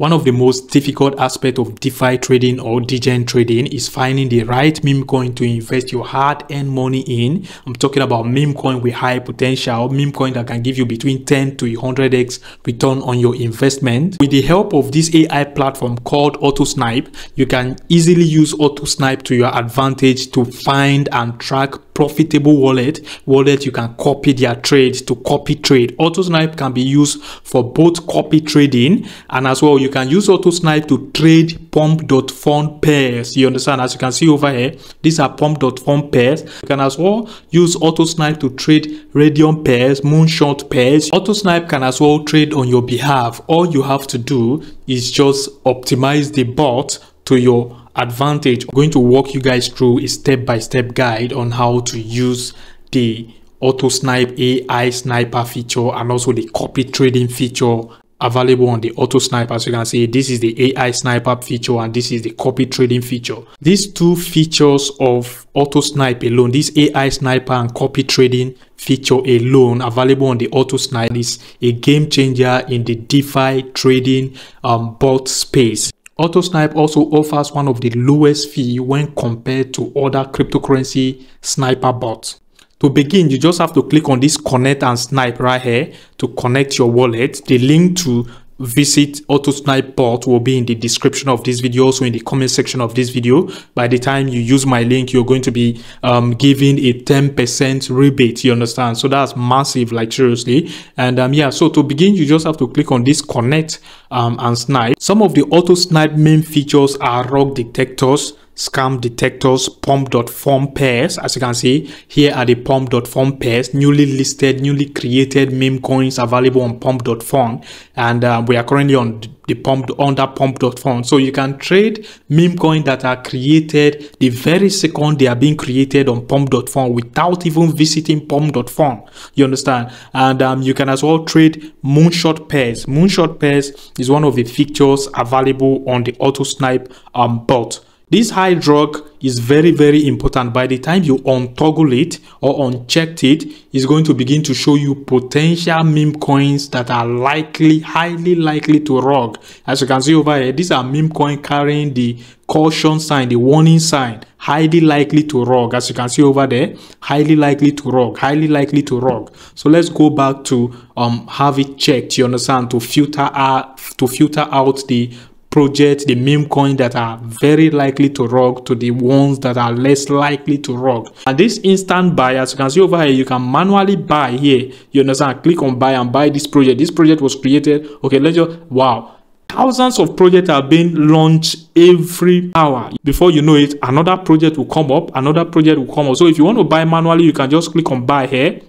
One of the most difficult aspects of DeFi trading or DeGen trading is finding the right meme coin to invest your hard-earned money in. I'm talking about meme coin with high potential, meme coin that can give you between 10 to 100x return on your investment. With the help of this AI platform called AutoSnipe, you can easily use AutoSnipe to your advantage to find and track profitable wallet you can copy their trades to copy trade. AutoSnipe can be used for both copy trading, and as well you can use AutoSnipe to trade pump.fun pairs. You understand? As you can see over here, these are pump.fun pairs. You can as well use AutoSnipe to trade Raydium pairs, Moonshot pairs. AutoSnipe can as well trade on your behalf. All you have to do is just optimize the bot to your advantage. I'm going to walk you guys through a step-by-step guide on how to use the AutoSnipe AI sniper feature and also the copy trading feature available on the AutoSnipe. As you can see, this is the AI sniper feature and this is the copy trading feature. These two features of AutoSnipe alone, this AI sniper and copy trading feature alone available on the AutoSnipe, is a game changer in the DeFi trading bot space. AutoSnipe also offers one of the lowest fees when compared to other cryptocurrency sniper bots. To begin, you just have to click on this connect and snipe right here to connect your wallet. The link to visit AutoSnipe bot will be in the description of this video, also in the comment section of this video. By the time you use my link, you're going to be given a 10% rebate. You understand? So that's massive, like seriously. And yeah, so to begin, you just have to click on this connect and snipe. Some of the AutoSnipe main features are rock detectors, scam detectors, pump.fun pairs. As you can see, here are the pump.fun pairs, newly listed, newly created meme coins available on pump.fun, and we are currently on the pump under pump.fun. So you can trade meme coins that are created the very second they are being created on pump.fun without even visiting pump.fun. You understand? And you can as well trade Moonshot pairs. Moonshot pairs is one of the features available on the AutoSnipe bot. This high drug is very important. By the time you untoggle it or unchecked it, it's going to begin to show you potential meme coins that are likely, highly likely to rug. As you can see over here, these are meme coin carrying the caution sign, the warning sign, highly likely to rug. As you can see over there, highly likely to rug, highly likely to rug. So let's go back to have it checked. You understand? To filter out the project, the meme coin that are very likely to rug to the ones that are less likely to rug. And this instant buy, as you can see over here, you can manually buy here. You understand? Click on buy and buy this project. This project was created. Okay, let's just, wow. Thousands of projects are being launched every hour. Before you know it, another project will come up, another project will come up. So if you want to buy manually, you can just click on buy here.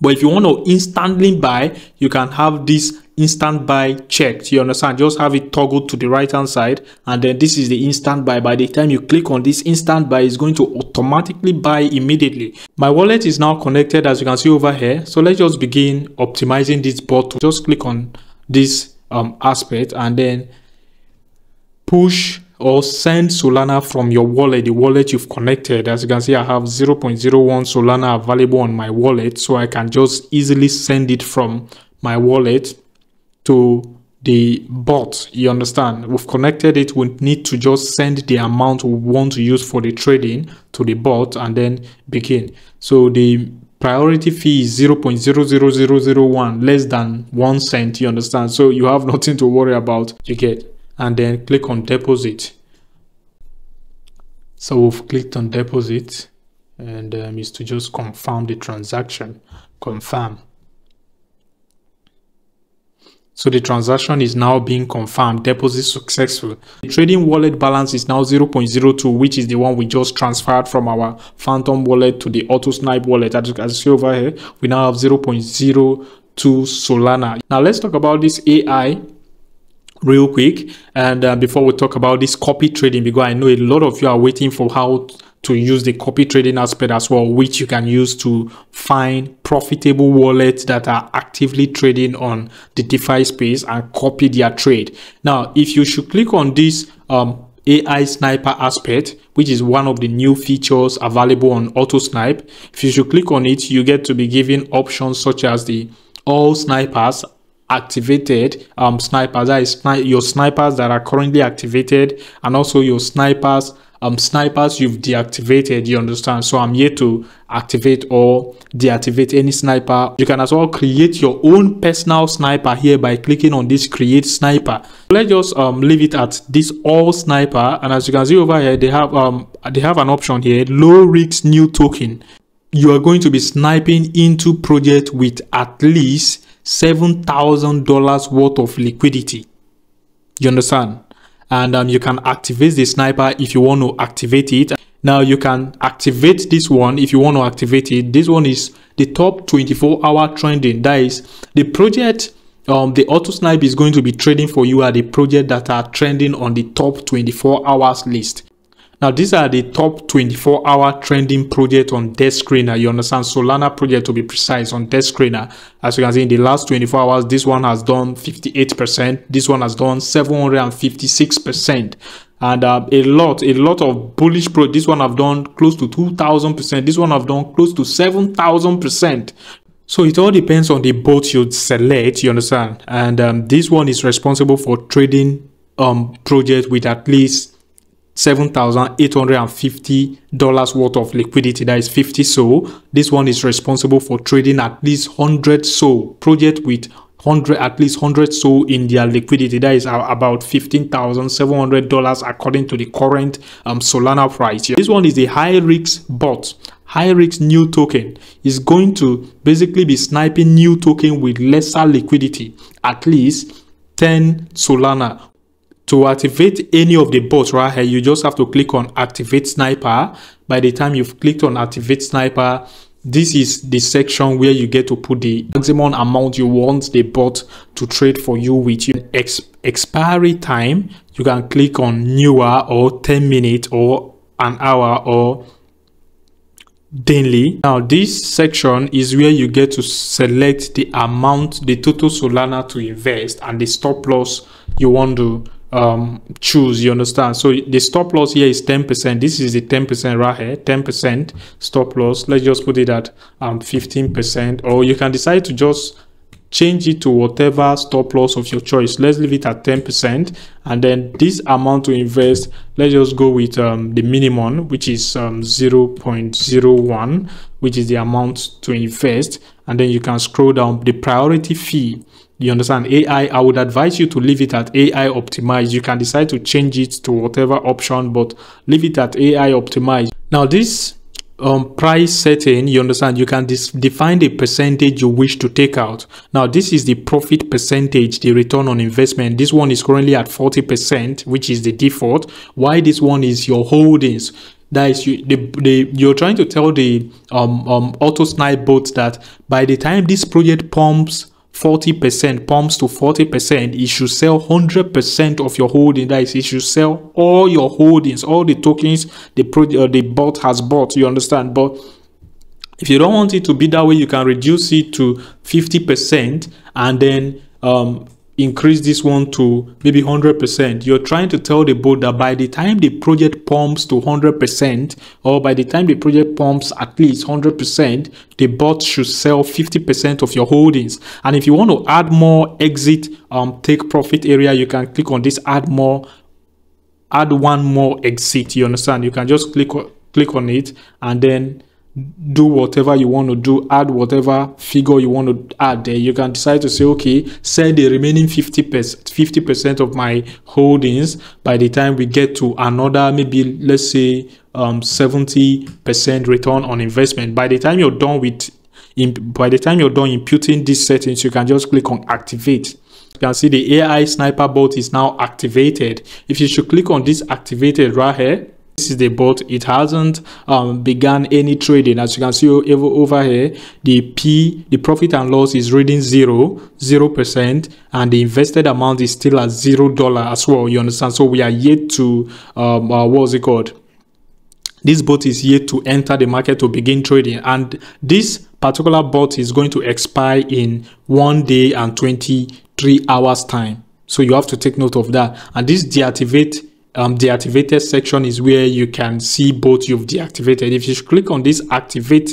But if you want to instantly buy, you can have this instant buy checked. You understand? Just have it toggled to the right hand side, and then this is the instant buy. By the time you click on this instant buy, it's going to automatically buy immediately. My wallet is now connected, as you can see over here. So let's just begin optimizing this bot. Just click on this aspect and then push or send Solana from your wallet, the wallet you've connected. As you can see, I have 0.01 Solana available on my wallet, so I can just easily send it from my wallet to the bot. You understand? We've connected it. We need to just send the amount we want to use for the trading to the bot and then begin. So the priority fee is 0.00001, less than 1 cent. You understand? So you have nothing to worry about. You get, and then click on deposit. So we've clicked on deposit, and is to just confirm the transaction. Confirm. So the transaction is now being confirmed. Deposit successful. The trading wallet balance is now 0.02, which is the one we just transferred from our Phantom wallet to the AutoSnipe wallet. As you can see over here, we now have 0.02 Solana. Now let's talk about this AI real quick, and before we talk about this copy trading, because I know a lot of you are waiting for how to use the copy trading aspect as well, which you can use to find profitable wallets that are actively trading on the DeFi space and copy their trade. Now, if you should click on this AI sniper aspect, which is one of the new features available on AutoSnipe, if you should click on it, you get to be given options such as the all snipers activated snipers, that is your snipers that are currently activated, and also your snipers snipers you've deactivated, you understand. So I'm here to activate or deactivate any sniper. You can as well create your own personal sniper here by clicking on this create sniper. Let's just leave it at this all sniper, and as you can see over here, they have an option here, low risk new token. You are going to be sniping into project with at least $7,000 worth of liquidity, you understand. And you can activate the sniper if you want to activate it. Now you can activate this one if you want to activate it. This one is the top 24-hour trending, that is the project the AutoSnipe is going to be trading for you are the project that are trending on the top 24 hours list. Now these are the top 24-hour trending project on Dexscreener, you understand, Solana project to be precise, on Dexscreener. As you can see, in the last 24 hours, this one has done 58%, this one has done 756%, and a lot of bullish pro. This one have done close to 2,000%, this one have done close to 7,000%. So it all depends on the bot you select, you understand. And this one is responsible for trading project with at least $7,850 worth of liquidity, that is 50 SOL. This one is responsible for trading at least 100 SOL, project with at least 100 SOL in their liquidity, that is about $15,700 according to the current Solana price. This one is the high risk bot, high risk new token, is going to basically be sniping new token with lesser liquidity, at least 10 Solana. To activate any of the bots right here, you just have to click on activate sniper. By the time you've clicked on activate sniper, this is the section where you get to put the maximum amount you want the bot to trade for you with. You expiry time, you can click on newer or 10 minutes or an hour or daily. Now this section is where you get to select the amount, the total Solana to invest, and the stop loss you want to choose, you understand. So the stop loss here is 10%. This is the 10% right here, 10% stop loss. Let's just put it at 15%, or you can decide to just change it to whatever stop loss of your choice. Let's leave it at 10%, and then this amount to invest, let's just go with the minimum, which is 0.01, which is the amount to invest. And then you can scroll down, the priority fee, you understand, AI. I would advise you to leave it at AI optimized. You can decide to change it to whatever option, but leave it at AI optimized. Now this price setting, you understand, you can define the percentage you wish to take out. Now this is the profit percentage, the return on investment. This one is currently at 40%, which is the default. Why this one is your holdings, that is you're trying to tell the AutoSnipe bot that by the time this project pumps to 40%, it should sell 100% of your holding. That is, it should sell all your holdings, all the tokens the bot has bought, you understand. But if you don't want it to be that way, you can reduce it to 50% and then increase this one to maybe 100%. You're trying to tell the bot that by the time the project pumps to 100%, or by the time the project pumps at least 100%, the bot should sell 50% of your holdings. And if you want to add more exit take profit area, you can click on this add one more exit, you understand. You can just click on it and then do whatever you want to do, add whatever figure you want to add there. You can decide to say, okay, sell the remaining 50% of my holdings by the time we get to another, maybe let's say 70% return on investment. By the time you're done with imputing these settings, you can just click on activate. You can see the AI sniper bot is now activated. If you should click on this activated right here, this is the bot. It hasn't begun any trading. As you can see over here, the profit and loss is reading 0%, and the invested amount is still at $0 as well, you understand. So we are yet to this bot is yet to enter the market to begin trading, and this particular bot is going to expire in 1 day and 23 hours time, so you have to take note of that. And this deactivated section is where you can see both you've deactivated. If you click on this activate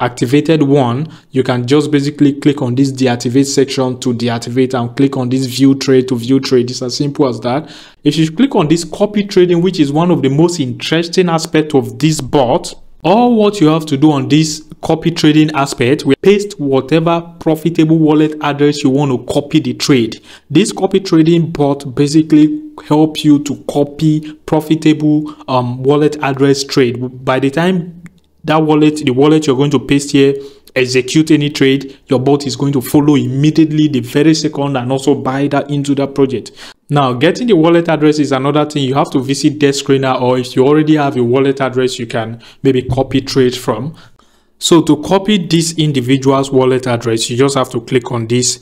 activated one, you can just basically click on this deactivate section to deactivate and click on this view trade to view trade. It's as simple as that. If you click on this copy trading, which is one of the most interesting aspects of this bot, all what you have to do on this copy trading aspect, we paste whatever profitable wallet address you want to copy the trade. This copy trading bot basically helps you to copy profitable wallet address trade. By the time that wallet, the wallet you're going to paste here, execute any trade, your bot is going to follow immediately the very second and also buy that into that project. Now, getting the wallet address is another thing. You have to visit Dexscreener, or if you already have a wallet address, you can maybe copy trade from. So to copy this individual's wallet address, you just have to click on this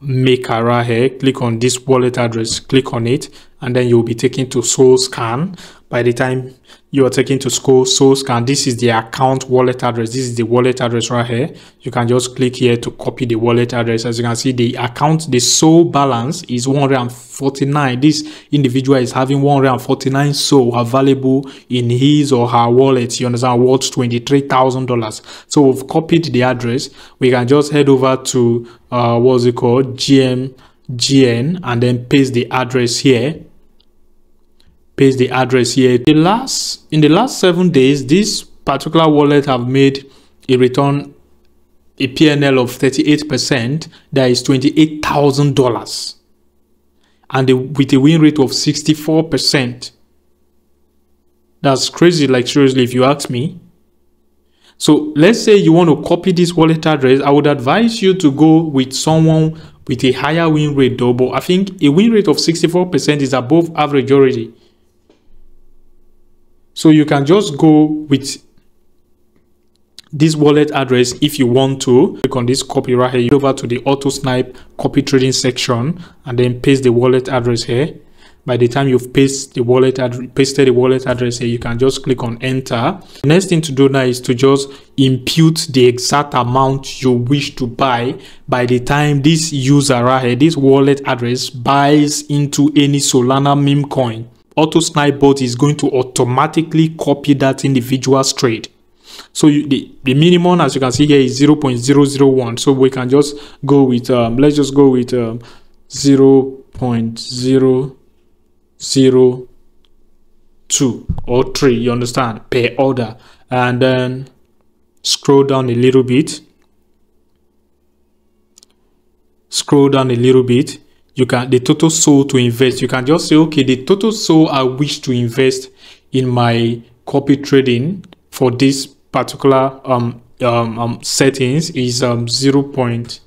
maker here, click on this wallet address, click on it, and then you'll be taken to Solscan. By the time you are taken to Solscan, this is the account wallet address. This is the wallet address right here. You can just click here to copy the wallet address. As you can see, the account, the SOL balance is 149. This individual is having 149 SOL available in his or her wallet. You understand, worth $23,000. So we've copied the address. We can just head over to gmgn and then paste the address here. Paste the address here. In the last 7 days, this particular wallet have made a return, a PNL of 38%. That is $28,000, and with a win rate of 64%. That's crazy. Like, seriously, if you ask me. So let's say you want to copy this wallet address. I would advise you to go with someone with a higher win rate, though. But I think a win rate of 64% is above average already. So you can just go with this wallet address if you want to. Click on this copy right here, over to the AutoSnipe copy trading section, and then paste the wallet address here. By the time you've pasted the wallet address here, you can just click on enter. The next thing to do now is to just impute the exact amount you wish to buy. By the time this user right here, this wallet address, buys into any Solana meme coin, AutoSnipe bot is going to automatically copy that individual's trade. So the minimum, as you can see here, is 0.001. So we can just go with let's just go with 0.002 or 3, you understand, per order, and then scroll down a little bit. You can, the total SOL to invest, you can just say, okay, the total SOL I wish to invest in my copy trading for this particular settings is 0.0,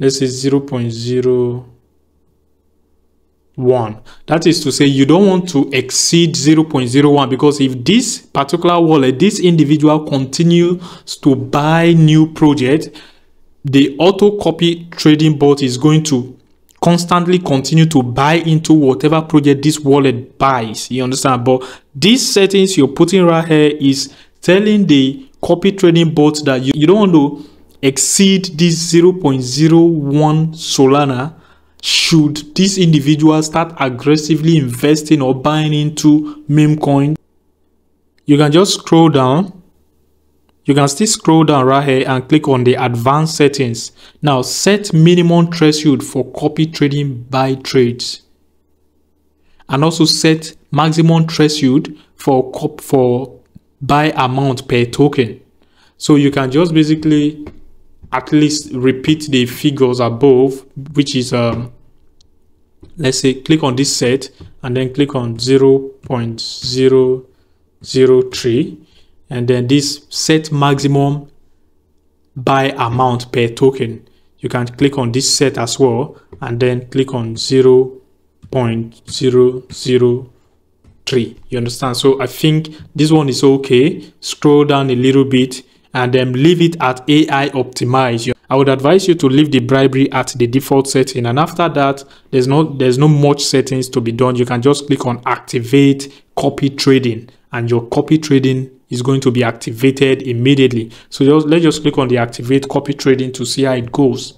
let's say 0.01. That is to say, you don't want to exceed 0.01, because if this particular wallet, this individual, continues to buy new project, the auto copy trading bot is going to constantly continue to buy into whatever project this wallet buys. You understand? But these settings you're putting right here is telling the copy trading bot that you don't want to exceed this 0.01 Solana. Should this individual start aggressively investing or buying into meme coin, you can just scroll down. You can still scroll down right here and click on the advanced settings. Now set minimum threshold for copy trading by trades, and also set maximum threshold for buy amount per token. So you can just basically at least repeat the figures above, which is let's say click on this set and then click on 0.003. And then this set maximum buy amount per token, you can click on this set as well, and then click on 0.003. You understand? So I think this one is okay. Scroll down a little bit and then leave it at AI optimize. I would advise you to leave the bribery at the default setting, and after that there's no much settings to be done. You can just click on activate copy trading, and your copy trading is going to be activated immediately. So let's just click on the activate copy trading to see how it goes.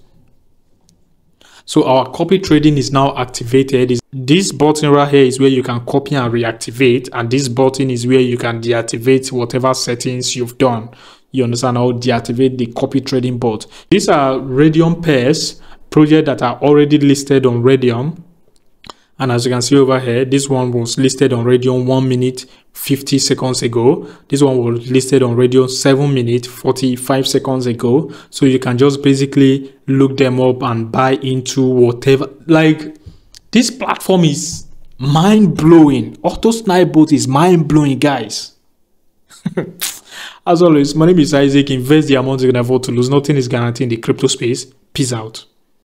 So our copy trading is now activated. This button right here is where you can copy and reactivate, and this button is where you can deactivate whatever settings you've done. You understand how to deactivate the copy trading bot. These are Raydium pairs, projects that are already listed on Raydium. And as you can see over here, this one was listed on Raydium 1 minute 50 seconds ago. This one was listed on Raydium 7 minute 45 seconds ago. So you can just basically look them up and buy into whatever. Like, this platform is mind-blowing. AutoSnipe bot is mind-blowing, guys. As always, my name is Isaac. Invest the amount you can afford to lose. Nothing is guaranteed in the crypto space. Peace out.